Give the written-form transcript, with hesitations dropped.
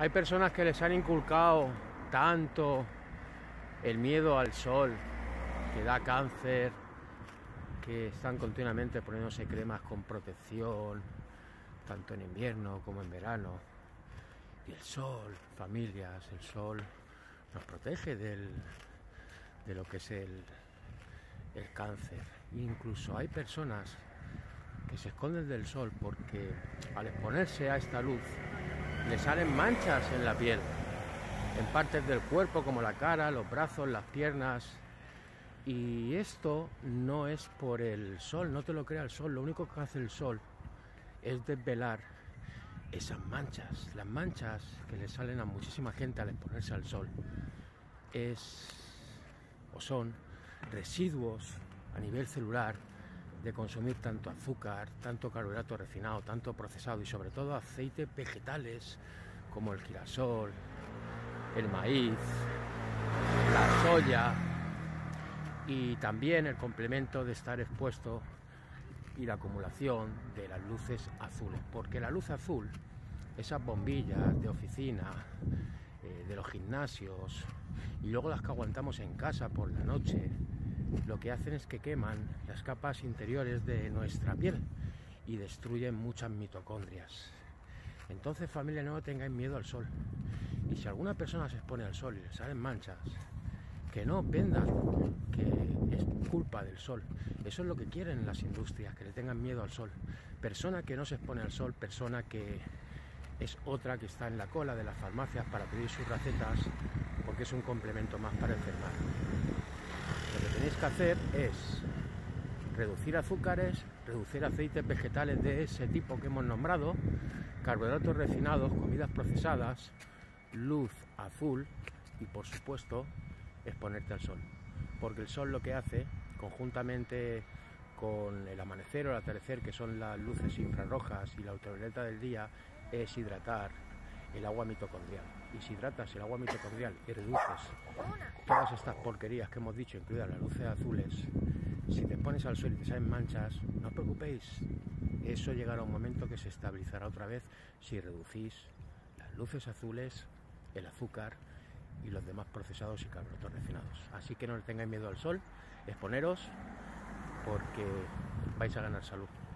Hay personas que les han inculcado tanto el miedo al sol, que da cáncer, que están continuamente poniéndose cremas con protección, tanto en invierno como en verano. Y el sol, familias, el sol nos protege de lo que es el cáncer. Incluso hay personas que se esconden del sol porque al exponerse a esta luz le salen manchas en la piel, en partes del cuerpo como la cara, los brazos, las piernas. Y esto no es por el sol, no te lo crea el sol. Lo único que hace el sol es desvelar esas manchas. Las manchas que le salen a muchísima gente al exponerse al sol son residuos a nivel celular de consumir tanto azúcar, tanto carbohidrato refinado, tanto procesado, y sobre todo aceites vegetales como el girasol, el maíz, la soya, y también el complemento de estar expuesto y la acumulación de las luces azules, porque la luz azul, esas bombillas de oficina, de los gimnasios, y luego las que aguantamos en casa por la noche, lo que hacen es que queman las capas interiores de nuestra piel y destruyen muchas mitocondrias. Entonces, familia, no tengáis miedo al sol. Y si alguna persona se expone al sol y le salen manchas, que no vendan que es culpa del sol. Eso es lo que quieren las industrias, que le tengan miedo al sol. Persona que no se expone al sol, persona que es otra que está en la cola de las farmacias para pedir sus recetas, porque es un complemento más para enfermar. Lo que tenéis que hacer es reducir azúcares, reducir aceites vegetales de ese tipo que hemos nombrado, carbohidratos refinados, comidas procesadas, luz azul y, por supuesto, exponerte al sol, porque el sol lo que hace, conjuntamente con el amanecer o el atardecer, que son las luces infrarrojas y la ultravioleta del día, es hidratar el agua mitocondrial. Y si hidratas el agua mitocondrial y reduces todas estas porquerías que hemos dicho, incluidas las luces azules, si te pones al sol y te salen manchas, no os preocupéis, eso llegará un momento que se estabilizará otra vez si reducís las luces azules, el azúcar y los demás procesados y carbohidratos refinados. Así que no le tengáis miedo al sol, exponeros, porque vais a ganar salud.